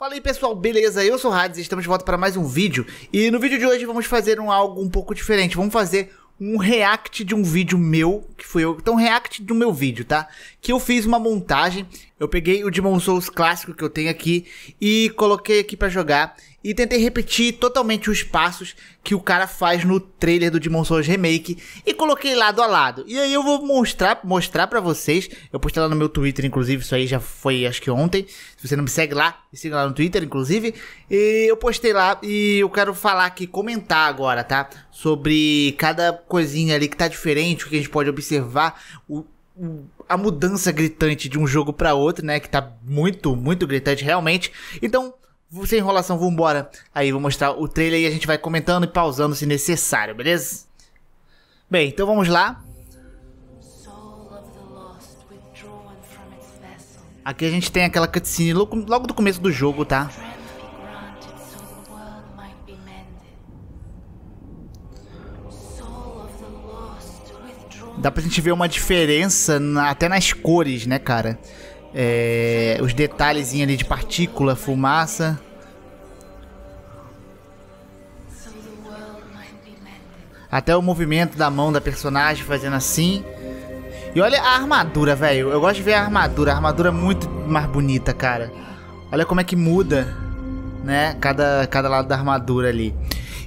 Fala aí pessoal, beleza? Eu sou o Hades e estamos de volta para mais um vídeo. E no vídeo de hoje vamos fazer algo um pouco diferente. Vamos fazer um react de um vídeo meu, que fui eu. Então react do meu vídeo, tá? Que eu fiz uma montagem. Eu peguei o Demon's Souls clássico que eu tenho aqui e coloquei aqui para jogar. E tentei repetir totalmente os passos que o cara faz no trailer do Demon's Souls Remake. E coloquei lado a lado. E aí eu vou mostrar pra vocês. Eu postei lá no meu Twitter, inclusive. Isso aí já foi, acho que ontem. Se você não me segue lá, me siga lá no Twitter, inclusive. E eu postei lá e eu quero falar aqui, comentar agora, tá? Sobre cada coisinha ali que tá diferente, o que a gente pode observar, a mudança gritante de um jogo pra outro, né? Que tá muito, muito gritante realmente. Então, sem enrolação, vambora. Aí vou mostrar o trailer e a gente vai comentando e pausando se necessário, beleza? Bem, então vamos lá. Aqui a gente tem aquela cutscene logo do começo do jogo, tá? Dá pra gente ver uma diferença até nas cores, né, cara? É, os detalhezinhos ali de partícula, fumaça. Até o movimento da mão da personagem fazendo assim. E olha a armadura, velho. Eu gosto de ver a armadura é muito mais bonita, cara. Olha como é que muda, né? Cada lado da armadura ali.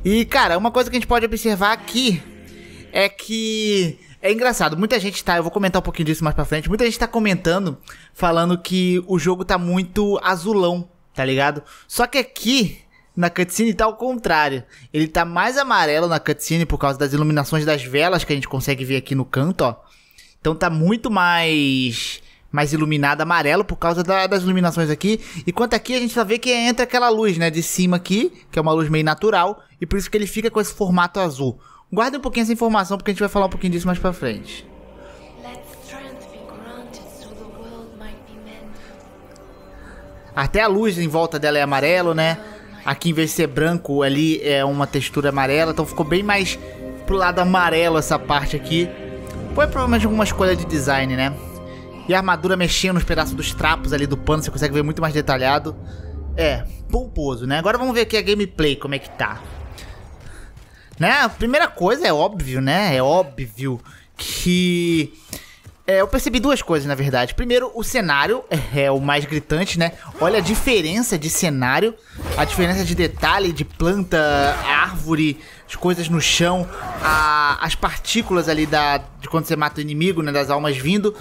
E, cara, uma coisa que a gente pode observar aqui é que é engraçado, muita gente tá, eu vou comentar um pouquinho disso mais pra frente, muita gente tá comentando, falando que o jogo tá muito azulão, tá ligado? Só que aqui, na cutscene, tá ao contrário. Ele tá mais amarelo na cutscene por causa das iluminações das velas que a gente consegue ver aqui no canto, ó. Então tá muito mais iluminado amarelo por causa das iluminações aqui. Enquanto aqui a gente só vê que entra aquela luz, né, de cima aqui, que é uma luz meio natural, e por isso que ele fica com esse formato azul. Guarda um pouquinho essa informação, porque a gente vai falar um pouquinho disso mais pra frente. Até a luz em volta dela é amarelo, né? Aqui em vez de ser branco, ali é uma textura amarela. Então ficou bem mais pro lado amarelo essa parte aqui. Foi provavelmente alguma escolha de design, né? E a armadura mexendo nos pedaços dos trapos ali do pano. Você consegue ver muito mais detalhado. É, pomposo, né? Agora vamos ver aqui a gameplay, como é que tá. Né? A primeira coisa é óbvio, né? É óbvio que... É, eu percebi duas coisas, na verdade. Primeiro, o cenário é o mais gritante, né? Olha a diferença de cenário, a diferença de detalhe, de planta, árvore, as coisas no chão, as partículas ali de quando você mata o inimigo, né? Das almas vindo.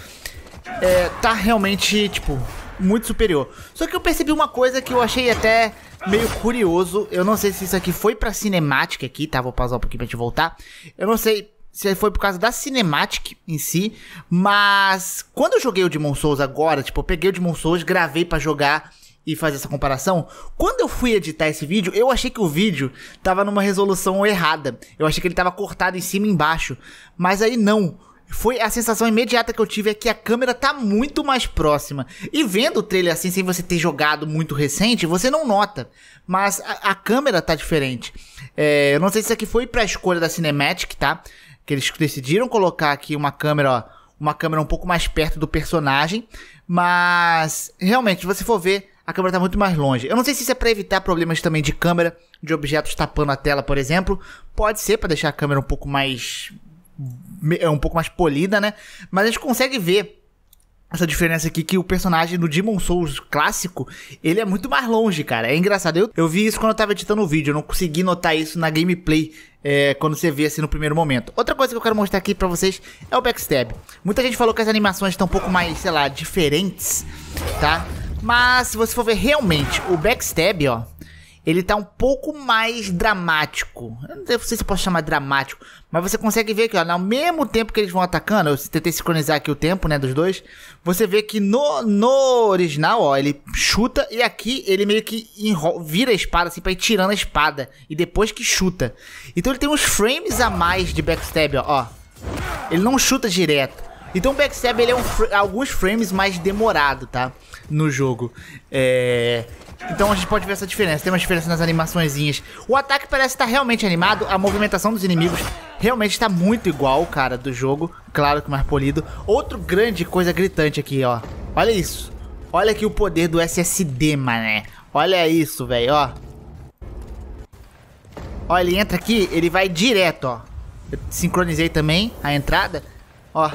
É, tá realmente, tipo, muito superior. Só que eu percebi uma coisa que eu achei até meio curioso, eu não sei se isso aqui foi pra cinemática aqui, tá? Vou pausar um pouquinho pra gente voltar. Eu não sei se foi por causa da cinemática em si, mas quando eu joguei o Demon's Souls agora, tipo, eu peguei o Demon's Souls, gravei pra jogar e fazer essa comparação. Quando eu fui editar esse vídeo, eu achei que o vídeo tava numa resolução errada. Eu achei que ele tava cortado em cima e embaixo, mas aí não. Foi a sensação imediata que eu tive é que a câmera tá muito mais próxima. E vendo o trailer assim, sem você ter jogado muito recente, você não nota. Mas a câmera tá diferente. É, eu não sei se isso aqui foi pra escolha da Cinematic, tá? Que eles decidiram colocar aqui uma câmera, ó. Uma câmera um pouco mais perto do personagem. Mas, realmente, se você for ver, a câmera tá muito mais longe. Eu não sei se isso é pra evitar problemas também de câmera, de objetos tapando a tela, por exemplo. Pode ser pra deixar a câmera um pouco mais... É um pouco mais polida, né? Mas a gente consegue ver essa diferença aqui, que o personagem do Demon's Souls clássico, ele é muito mais longe, cara. É engraçado. Eu vi isso quando eu tava editando o vídeo. Eu não consegui notar isso na gameplay, quando você vê assim no primeiro momento. Outra coisa que eu quero mostrar aqui pra vocês é o backstab. Muita gente falou que as animações estão um pouco mais, sei lá, diferentes, tá? Mas se você for ver realmente, o backstab, ó, ele tá um pouco mais dramático. Eu não sei se eu posso chamar dramático, mas você consegue ver que, ó, no mesmo tempo que eles vão atacando, eu tentei sincronizar aqui o tempo, né, dos dois, você vê que no original, ó, ele chuta e aqui ele meio que vira a espada, assim, pra ir tirando a espada, e depois que chuta. Então ele tem uns frames a mais de backstab, ó. Ele não chuta direto. Então o backstab, ele é alguns frames mais demorado, tá? No jogo. Então a gente pode ver essa diferença. Tem uma diferença nas animaçõezinhas. O ataque parece estar realmente animado. A movimentação dos inimigos realmente está muito igual, cara, do jogo. Claro que mais polido. Outra grande coisa gritante aqui, ó. Olha isso. Olha aqui o poder do SSD, mané. Olha isso, velho, ó. Ó, ele entra aqui, ele vai direto, ó. Eu sincronizei também a entrada. Ó.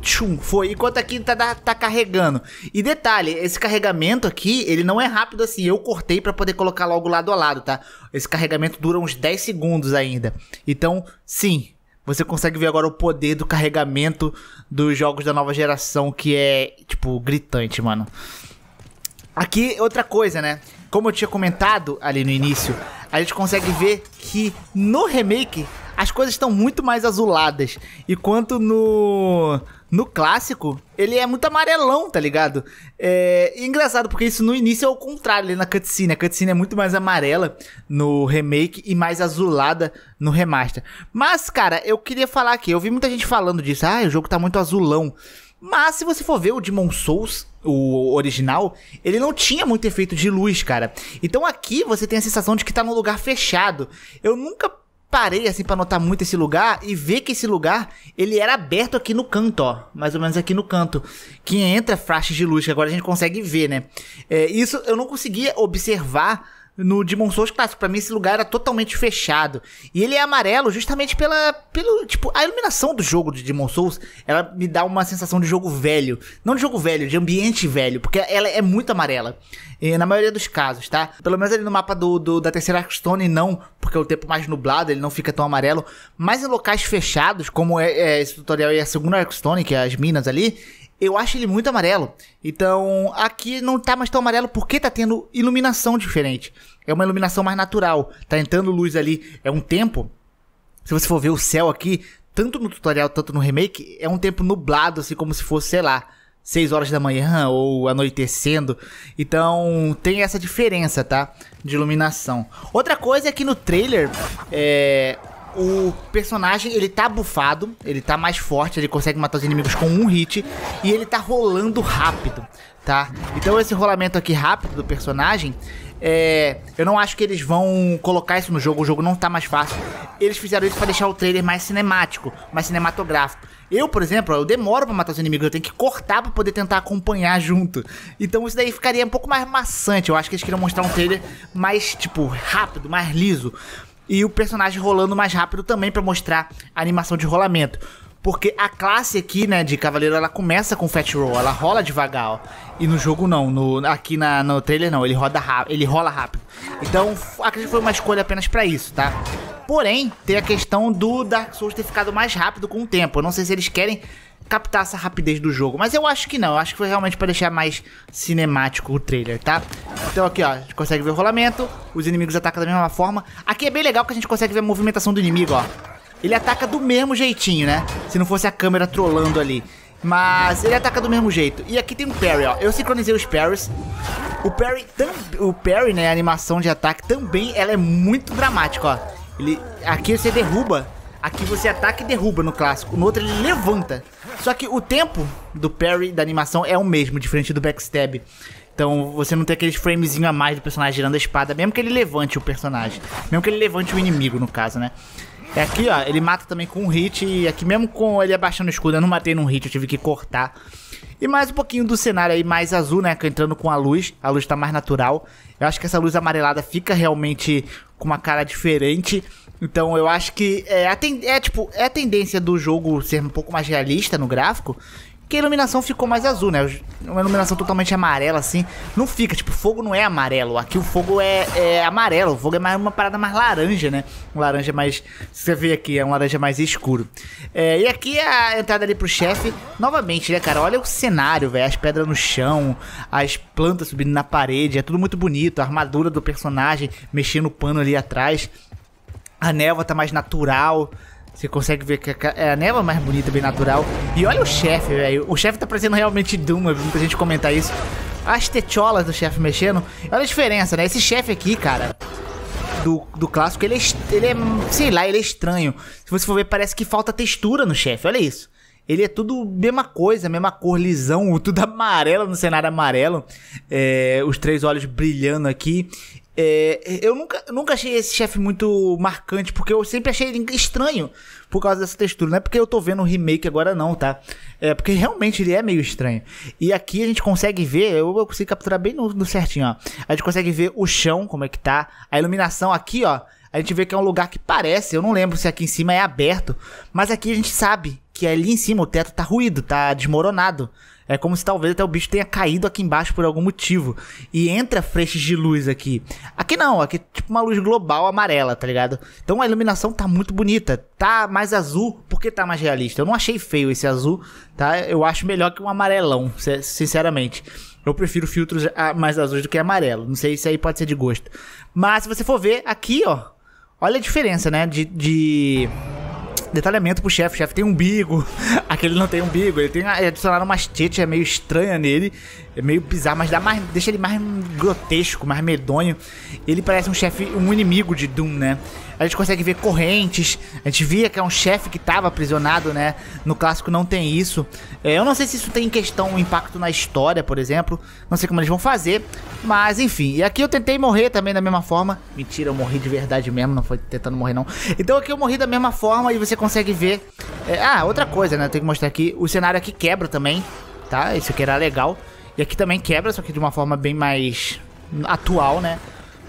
Tchum, foi. Enquanto aqui tá carregando. E detalhe, esse carregamento aqui, ele não é rápido assim. Eu cortei pra poder colocar logo lado a lado, tá? Esse carregamento dura uns 10 segundos ainda. Então, sim, você consegue ver agora o poder do carregamento dos jogos da nova geração, que é, tipo, gritante, mano. Aqui, outra coisa, né? Como eu tinha comentado ali no início, a gente consegue ver que no remake as coisas estão muito mais azuladas, enquanto no clássico ele é muito amarelão, tá ligado? É engraçado porque isso no início é o contrário ali na cutscene. A cutscene é muito mais amarela no remake e mais azulada no remaster. Mas, cara, eu queria falar aqui, eu vi muita gente falando disso, ah, o jogo tá muito azulão. Mas se você for ver o Demon's Souls, o original, ele não tinha muito efeito de luz, cara. Então aqui você tem a sensação de que tá num lugar fechado. Eu nunca parei assim pra notar muito esse lugar e ver que esse lugar, ele era aberto aqui no canto, ó. Mais ou menos aqui no canto, que entra flashes de luz, que agora a gente consegue ver, né? É, isso eu não conseguia observar no Demon's Souls clássico. Pra mim esse lugar era totalmente fechado. E ele é amarelo justamente pelo tipo, a iluminação do jogo de Demon's Souls, ela me dá uma sensação de jogo velho. Não de jogo velho, de ambiente velho, porque ela é muito amarela. E na maioria dos casos, tá? Pelo menos ali no mapa da terceira Arkstone não, porque é o tempo mais nublado, ele não fica tão amarelo. Mas em locais fechados, como esse tutorial e a segunda Arkstone, que é as minas ali, eu acho ele muito amarelo. Então, aqui não tá mais tão amarelo porque tá tendo iluminação diferente. É uma iluminação mais natural. Tá entrando luz ali. É um tempo, se você for ver o céu aqui, tanto no tutorial, tanto no remake, é um tempo nublado, assim como se fosse, sei lá, 6 horas da manhã ou anoitecendo. Então, tem essa diferença, tá? De iluminação. Outra coisa é que no trailer, o personagem, ele tá bufado, ele tá mais forte, ele consegue matar os inimigos com um hit e ele tá rolando rápido, tá? Então esse rolamento aqui rápido do personagem, eu não acho que eles vão colocar isso no jogo, o jogo não tá mais fácil. Eles fizeram isso pra deixar o trailer mais cinemático, mais cinematográfico. Eu, por exemplo, eu demoro pra matar os inimigos, eu tenho que cortar pra poder tentar acompanhar junto. Então isso daí ficaria um pouco mais maçante, eu acho que eles queriam mostrar um trailer mais, tipo, rápido, mais liso. E o personagem rolando mais rápido também pra mostrar a animação de rolamento. Porque a classe aqui, né, de cavaleiro, ela começa com fat roll, ela rola devagar, ó. E no jogo não, aqui no trailer não, ele rola rápido. Então, acredito que foi uma escolha apenas pra isso, tá? Porém, tem a questão do Dark Souls ter ficado mais rápido com o tempo. Eu não sei se eles querem captar essa rapidez do jogo, mas eu acho que não. Eu acho que foi realmente pra deixar mais cinemático o trailer, tá? Então aqui, ó, a gente consegue ver o rolamento, os inimigos atacam da mesma forma. Aqui é bem legal que a gente consegue ver a movimentação do inimigo, ó. Ele ataca do mesmo jeitinho, né? Se não fosse a câmera trolando ali. Mas ele ataca do mesmo jeito. E aqui tem um parry, ó. Eu sincronizei os parries. O parry, né, a animação de ataque também, ela é muito dramática, ó. Aqui você derruba. Aqui você ataca e derruba no clássico. No outro ele levanta. Só que o tempo do parry da animação é o mesmo, diferente do backstab. Então você não tem aqueles framezinho a mais do personagem girando a espada, mesmo que ele levante o personagem. Mesmo que ele levante o inimigo, no caso, né? É aqui, ó, ele mata também com um hit. E aqui mesmo com ele abaixando o escudo, eu não matei num hit, eu tive que cortar. E mais um pouquinho do cenário aí, mais azul, né? Entrando com a luz tá mais natural. Eu acho que essa luz amarelada fica realmente com uma cara diferente. Então eu acho que é a tendência do jogo ser um pouco mais realista no gráfico, que a iluminação ficou mais azul, né? Uma iluminação totalmente amarela, assim, não fica, tipo, o fogo não é amarelo. Aqui o fogo é amarelo, o fogo é mais uma parada mais laranja, né? Um laranja mais, você vê aqui, é um laranja mais escuro. E aqui a entrada ali pro chefe, novamente, né, cara? Olha o cenário, velho, as pedras no chão, as plantas subindo na parede, é tudo muito bonito, a armadura do personagem mexendo o pano ali atrás. A névoa tá mais natural. Você consegue ver que a névoa é mais bonita, bem natural. E olha o chefe, velho. O chefe tá parecendo realmente Doom, eu vi muita gente comentar isso. As techolas do chefe mexendo. Olha a diferença, né? Esse chefe aqui, cara, do clássico, ele é, sei lá, ele é estranho. Se você for ver, parece que falta textura no chefe, olha isso. Ele é tudo mesma coisa, mesma cor, lisão, tudo amarelo no cenário amarelo. Os três olhos brilhando aqui. eu nunca achei esse chefe muito marcante, porque eu sempre achei ele estranho por causa dessa textura. Não é porque eu tô vendo o remake agora não, tá? É porque realmente ele é meio estranho. E aqui a gente consegue ver, eu consigo capturar bem no certinho, ó. A gente consegue ver o chão, como é que tá. A iluminação aqui, ó, a gente vê que é um lugar que parece, eu não lembro se aqui em cima é aberto, mas aqui a gente sabe que ali em cima o teto tá ruído, tá desmoronado. É como se talvez até o bicho tenha caído aqui embaixo por algum motivo. E entra freixes de luz aqui. Aqui não, aqui é tipo uma luz global amarela, tá ligado? Então a iluminação tá muito bonita. Tá mais azul porque tá mais realista. Eu não achei feio esse azul, tá? Eu acho melhor que um amarelão, sinceramente. Eu prefiro filtros mais azuis do que amarelo. Não sei se aí pode ser de gosto. Mas se você for ver aqui, ó. Olha a diferença, né? De detalhamento pro chefe. O chefe tem umbigo. Aquele não tem umbigo. Ele tem adicionaram umas tetas, é meio estranha nele. É meio bizarro, mas deixa ele mais grotesco, mais medonho. Ele parece um chefe, um inimigo de Doom, né? A gente consegue ver correntes. A gente via que é um chefe que tava aprisionado, né? No clássico não tem isso. Eu não sei se isso tem em questão um impacto na história, por exemplo. Não sei como eles vão fazer. Mas, enfim. E aqui eu tentei morrer também da mesma forma. Mentira, eu morri de verdade mesmo. Não foi tentando morrer, não. Então aqui eu morri da mesma forma e você consegue ver... outra coisa, né? Eu tenho que mostrar aqui. O cenário aqui quebra também, tá? Isso aqui era legal. E aqui também quebra, só que de uma forma bem mais atual, né?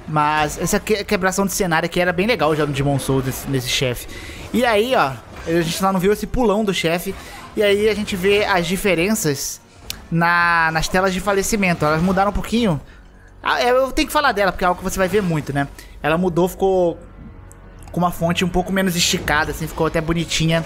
Mas essa quebração de cenário aqui era bem legal já no Demon's Souls, nesse chefe. E aí, ó, a gente lá não viu esse pulão do chefe. E aí a gente vê as diferenças nas telas de falecimento. Elas mudaram um pouquinho. Eu tenho que falar dela, porque é algo que você vai ver muito, né? Ela mudou, ficou com uma fonte um pouco menos esticada, assim, ficou até bonitinha.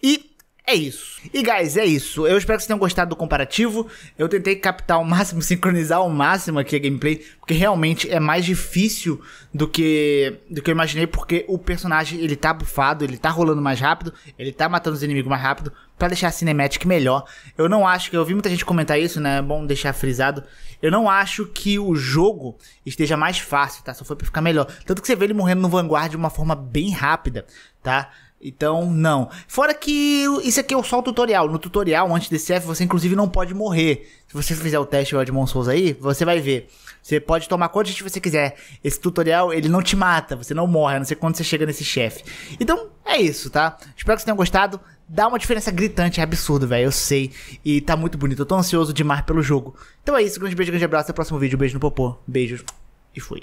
E... é isso. E, guys, é isso. Eu espero que vocês tenham gostado do comparativo. Eu tentei captar ao máximo, sincronizar ao máximo aqui a gameplay, porque realmente é mais difícil do que eu imaginei, porque o personagem, ele tá bufado, ele tá rolando mais rápido, ele tá matando os inimigos mais rápido, pra deixar a cinemática melhor. Eu não acho que... eu vi muita gente comentar isso, né? É bom deixar frisado. Eu não acho que o jogo esteja mais fácil, tá? Só foi pra ficar melhor. Tanto que você vê ele morrendo no Vanguard de uma forma bem rápida, tá? Então, não. Fora que isso aqui é só o tutorial. No tutorial, antes desse chefe, você inclusive não pode morrer. Se você fizer o teste de Demon's Souls aí, você vai ver. Você pode tomar quantos hits você quiser. Esse tutorial, ele não te mata. Você não morre, a não ser quando você chega nesse chefe. Então, é isso, tá? Espero que vocês tenham gostado. Dá uma diferença gritante, é absurdo, velho. Eu sei. E tá muito bonito. Eu tô ansioso demais pelo jogo. Então é isso. Grande beijo, grande abraço. Até o próximo vídeo. Beijo no popô. Beijos. E fui.